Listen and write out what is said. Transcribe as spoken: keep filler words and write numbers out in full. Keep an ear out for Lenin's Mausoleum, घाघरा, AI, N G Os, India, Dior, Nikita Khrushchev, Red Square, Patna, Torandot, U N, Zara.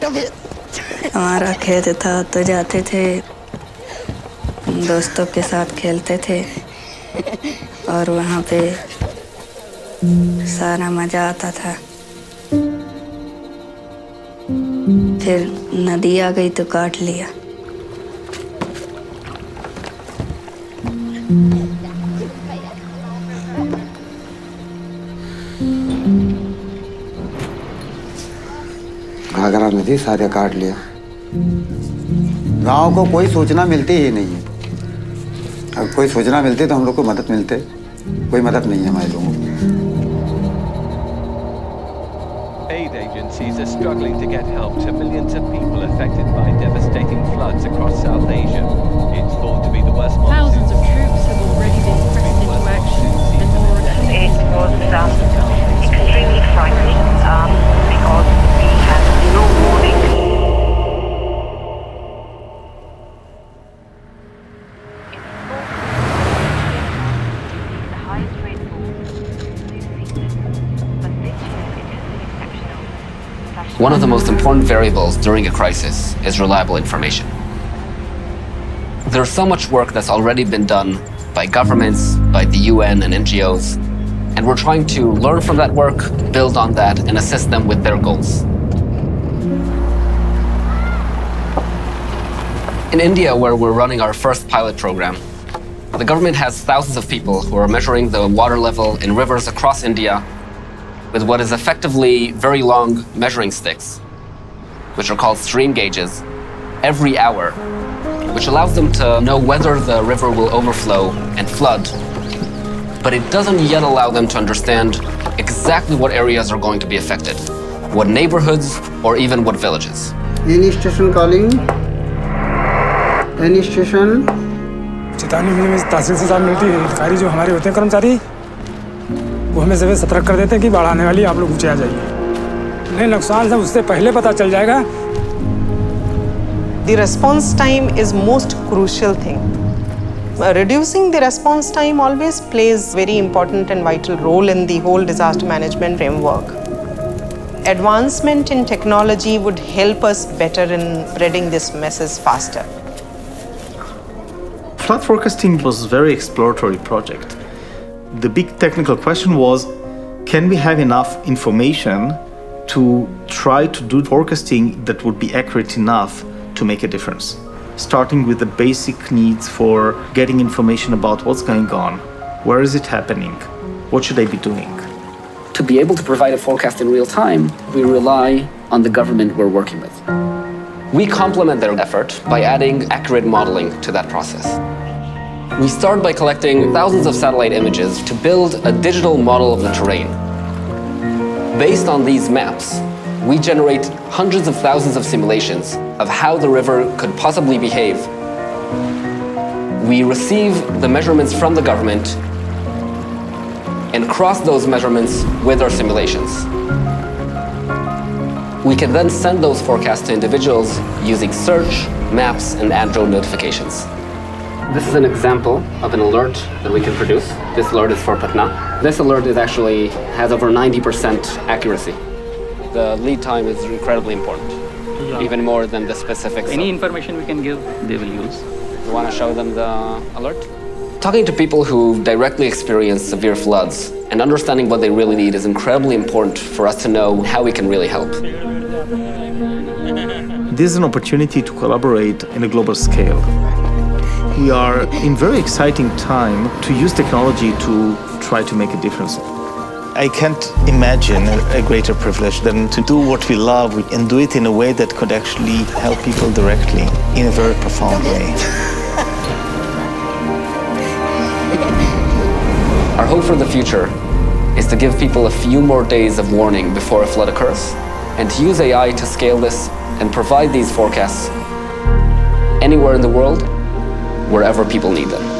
हमारा खेत था तो जाते थे, दोस्तों के साथ खेलते थे और वहाँ पे सारा मज़ा आता था। फिर नदी आ गई तो काट लिया। घाघरा नदी सारे काट लिया। गांव को कोई सूचना मिलती ही नहीं है। अगर कोई सूचना मिलती तो हम लोग को मदद मिलते, कोई मदद नहीं है हमारे लोगों की। Aid agencies are struggling to get help to millions of people affected by devastating floods across South Asia. It's thought to be the worst monsoon. Thousands of troops have already been pressed into action. It was um, extremely frightening um, because we had no warning. One of the most important variables during a crisis is reliable information. There's so much work that's already been done by governments, by the U N and N G Os, and we're trying to learn from that work, build on that, and assist them with their goals. In India, where we're running our first pilot program, the government has thousands of people who are measuring the water level in rivers across India with what is effectively very long measuring sticks, which are called stream gauges, every hour, which allows them to know whether the river will overflow and flood. But it doesn't yet allow them to understand exactly what areas are going to be affected, what neighborhoods, or even what villages. Any station calling? Any station? चेतावनी मिलने में तहसील से साथ मिलती है। अधिकारी जो हमारे होते हैं कर्मचारी, वो हमें सबसे सतर्क कर देते हैं कि बाढ़ आने वाली, आप लोग ऊंचे आ जाइए। नहीं, नुकसान सब उससे पहले पता चल जाएगा। The response time is most crucial thing. Reducing the response time always plays very important and vital role in the whole disaster management framework. Advancement in technology would help us better in spreading this message faster. Flood forecasting was a very exploratory project. The big technical question was, can we have enough information to try to do forecasting that would be accurate enough to make a difference? Starting with the basic needs for getting information about what's going on, where is it happening, what should I be doing? To be able to provide a forecast in real time, we rely on the government we're working with. We complement their effort by adding accurate modeling to that process. We start by collecting thousands of satellite images to build a digital model of the terrain. Based on these maps, we generate hundreds of thousands of simulations of how the river could possibly behave. We receive the measurements from the government and cross those measurements with our simulations. We can then send those forecasts to individuals using search, maps, and ad drone notifications. This is an example of an alert that we can produce. This alert is for Patna. This alert is actually has over ninety percent accuracy. The lead time is incredibly important, yeah. Even more than the specifics. Any information we can give, they will use. You want to show them the alert? Talking to people who directly experience severe floods and understanding what they really need is incredibly important for us to know how we can really help. This is an opportunity to collaborate in a global scale. We are in very exciting time to use technology to try to make a difference. I can't imagine a greater privilege than to do what we love and do it in a way that could actually help people directly in a very profound way. Our hope for the future is to give people a few more days of warning before a flood occurs and to use A I to scale this and provide these forecasts anywhere in the world, wherever people need them.